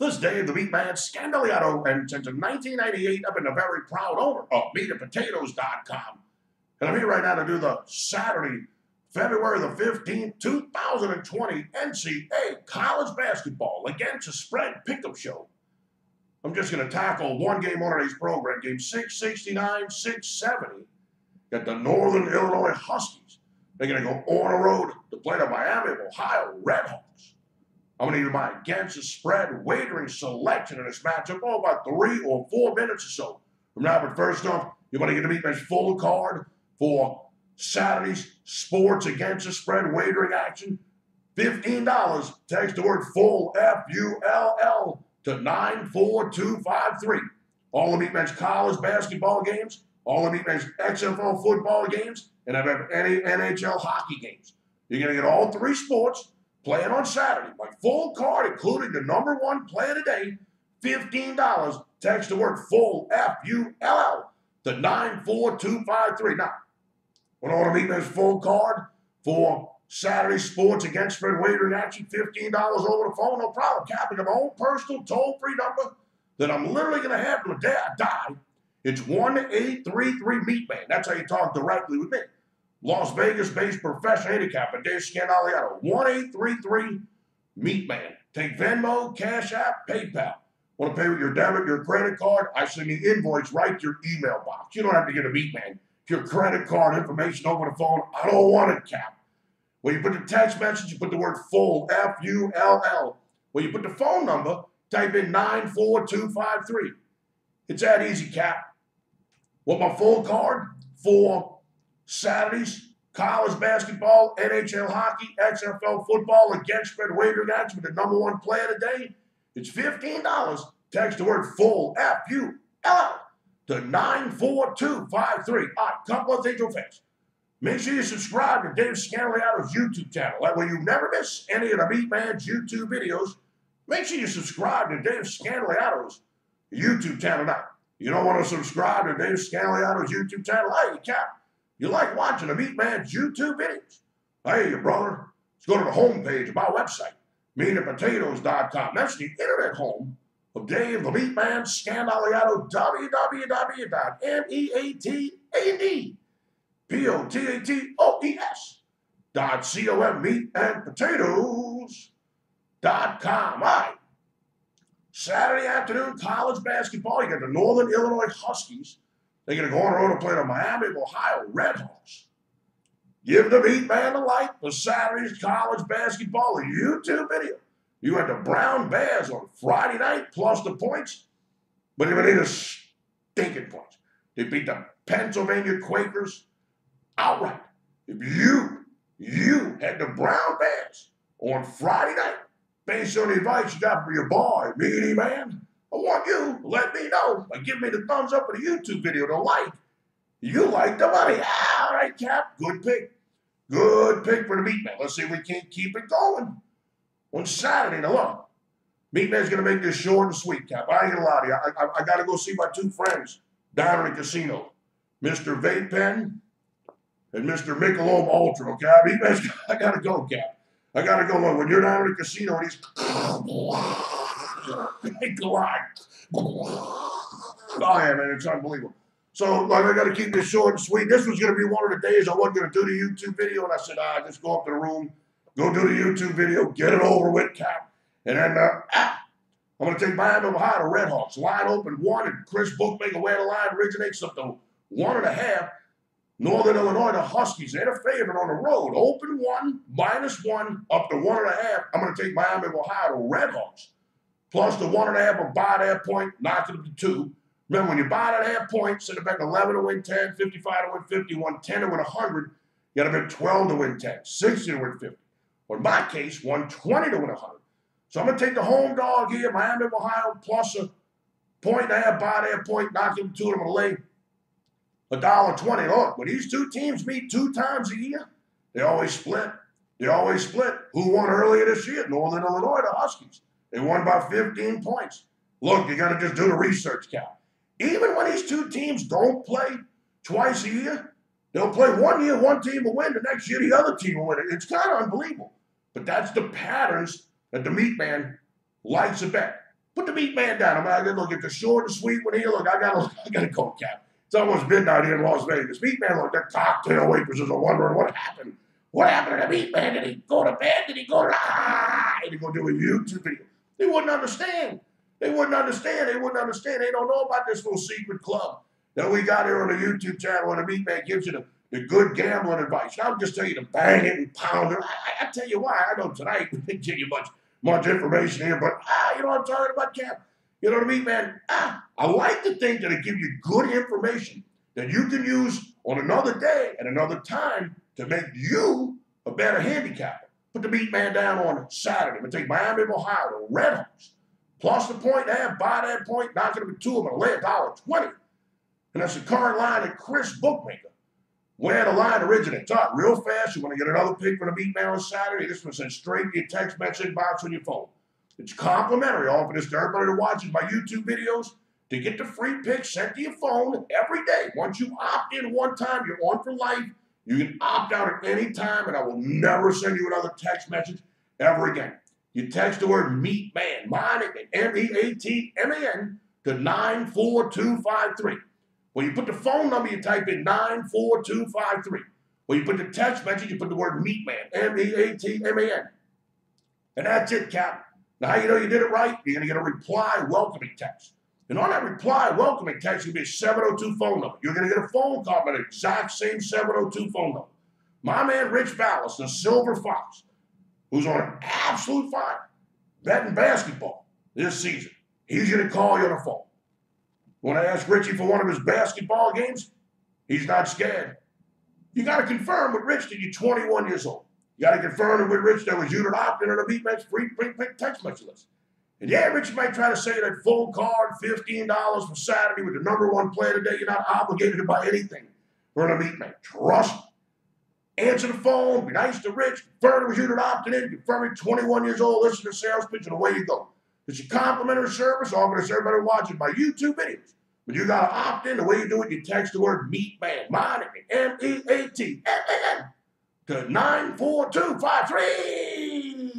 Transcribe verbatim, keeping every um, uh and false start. This is Dave, the MeatMan, Scandaliato, and since nineteen ninety-eight, I've been a very proud owner of Meat and Potatoes dot com. And I'm here right now to do the Saturday, February the fifteenth, two thousand twenty N C double A College Basketball Against a Spread Pickup Show. I'm just going to tackle one game on today's program, game six sixty-nine, six seventy, at the Northern Illinois Huskies. They're going to go on the road to play the Miami Ohio Redhawks. I'm going to need my against the spread wagering selection in this matchup, oh, about three or four minutes or so from now. But first off, you're going to get a MeatMan's full card for Saturday's sports against the spread wagering action. fifteen dollars. Text the word full, F U L L, to nine four two five three. All of MeatMan's college basketball games, all of MeatMan's X F L football games, and I've had any N H L hockey games. You're going to get all three sports playing on Saturday. My full card, including the number one player today, fifteen dollars. Text the word full, F U L L, to nine four two five three. Now, when all the MeatMan's full card for Saturday sports against spread wagering action, fifteen dollars over the phone, no problem. Capping my own personal toll-free number that I'm literally going to have till the day I die. It's one eight three three meat man. That's how you talk directly with me. Las Vegas-based professional handicapper, Dave Scandaliato, one eight three three meat man. Take Venmo, Cash App, PayPal. Want to pay with your debit, your credit card? I send you invoice right to your email box. You don't have to get a MeatMan. Your credit card information over the phone, I don't want it, Cap. When you put the text message, you put the word full, F U L L. When you put the phone number, type in nine four two five three. It's that easy, Cap. With my full card for Saturdays, college basketball, N H L hockey, X F L football, against spread wagering action with the number one player today, it's fifteen dollars. Text the word full, F U L L, to nine four two five three. All right, couple of things to fix. Make sure you subscribe to Dave Scandaliato's YouTube channel. That way you never miss any of the MeatMan's YouTube videos. Make sure you subscribe to Dave Scandaliato's YouTube channel now. You don't want to subscribe to Dave Scandaliato's YouTube channel? Hey, Cap, you like watching the MeatMan's YouTube videos? Hey, brother, let's go to the homepage of my website, meat and potatoes dot com. That's the internet home of Dave the MeatMan Scandaliato, w w w dot meat and potatoes dot com, meat and potatoes dot com. All right. Saturday afternoon, college basketball. You got the Northern Illinois Huskies. They're going to go on the road and play the Miami Ohio Redhawks. Give the MeatMan a like for Saturday's college basketball YouTube video. You had the Brown Bears on Friday night, plus the points, but they need a stinking points. They beat the Pennsylvania Quakers outright. If you, you had the Brown Bears on Friday night, based on the advice you got from your boy, Meaty Man, I want you to let me know by giving me the thumbs up for the YouTube video to like. You like the money. All right, Cap, good pick. Good pick for the MeatMan. Let's see if we can't keep it going on Saturday. Now look, MeatMan's going to make this short and sweet, Cap. I ain't going to lie to you. I, I, I got to go see my two friends down in the casino, Mister Vape Pen and Mister Michelob Ultra, okay? MeatMan's, I got to go, Cap. I got to go. Look, when you're down in the casino and he's glide. Oh, yeah, man, it's unbelievable. So, like, I got to keep this short and sweet. This was going to be one of the days I wasn't going to do the YouTube video, and I said, ah, just go up to the room. Go do the YouTube video, get it over with, Cap. And then, uh, ah, I'm going to take Miami Ohio to Redhawks. Line open one, and Chris Bookmaker, where the line originates up to one and a half. Northern Illinois, the Huskies, they're the favorite on the road. Open one, minus one, up to one and a half. I'm going to take Miami Ohio to Redhawks. Plus the one and a half, I'll buy that point, knock it up to two. Remember, when you buy that half point, send it back eleven to win ten, fifty-five to win fifty-one, ten to win one hundred. You got to bet twelve to win ten, sixty to win fifty. Or in my case, one twenty to win one hundred. So I'm going to take the home dog here, Miami, Ohio, plus a point and a half, buy that point, knock him two, and I'm going to lay a dollar twenty. Look, when these two teams meet two times a year, they always split. They always split. Who won earlier this year? Northern Illinois, the Huskies. They won by fifteen points. Look, you got to just do the research, Cal. Even when these two teams don't play twice a year, they'll play one year, one team will win. The next year, the other team will win. It's kind of unbelievable. But that's the patterns that the MeatMan likes to bet. Put the meat man down. I'm out here. Look, if it's short and sweet one here, look, I got I got a cold cap. It's almost midnight here in Las Vegas. Meat man, look, that cocktail waitresses are wondering what happened. What happened to the meat man? Did he go to bed? Did he go to ah? Did he go do a YouTube video? They wouldn't understand. They wouldn't understand. They wouldn't understand. They don't know about this little secret club that we got here on the YouTube channel where the meat man gives you the, the good gambling advice. I'll just tell you to bang it and pound it. I, I tell you why. I know tonight we didn't give you much much information here, but ah, you know I'm tired about gambling. You know what I mean, man? Ah, I like to think that it gives you good information that you can use on another day at another time to make you a better handicapper. Put the meat man down on Saturday. I'm going to take Miami, Ohio, the Redhawks. Plus the point and half, buy that point, not going to be two of them, lay a dollar twenty. And that's the current line at Chris Bookmaker, where the line originates. All right, real fast, you want to get another pick from the meat man on Saturday, this one sent straight to your text message box on your phone. It's complimentary. I offer this to everybody that watches my YouTube videos to get the free pick sent to your phone every day. Once you opt in one time, you're on for life. You can opt out at any time, and I will never send you another text message ever again. You text the word meat man, mine M E A T M A N, to nine four two five three. When you put the phone number, you type in nine four two five three. When you put the text message, you put the word meat man, M E A T M A N. And that's it, Captain. Now, how you know you did it right? You're going to get a reply welcoming text. And on that reply welcoming text, you'll be a seven oh two phone number. You're going to get a phone call by the exact same seven oh two phone number. My man, Rich Vallis, the Silver Fox, who's on an absolute fire betting basketball this season. He's going to call you on the phone. Want to ask Richie for one of his basketball games? He's not scared. You got to confirm with Rich that you're twenty-one years old. You got to confirm it with Rich that was you that opted on the MeatMan's free free pick text message list. And yeah, Rich might try to say that full card, fifteen dollars for Saturday with the number one player today. You're not obligated to buy anything for the MeatMan. Trust me. Answer the phone, be nice to Rich, confirm it was you that opted in, confirm it, twenty-one years old, listen to the sales pitch, and away you go. It's a complimentary service, offer to everybody watching my YouTube videos. But you got to opt in. The way you do it, you text the word MeatMan, mine, M E A T M A N, to nine four two five three.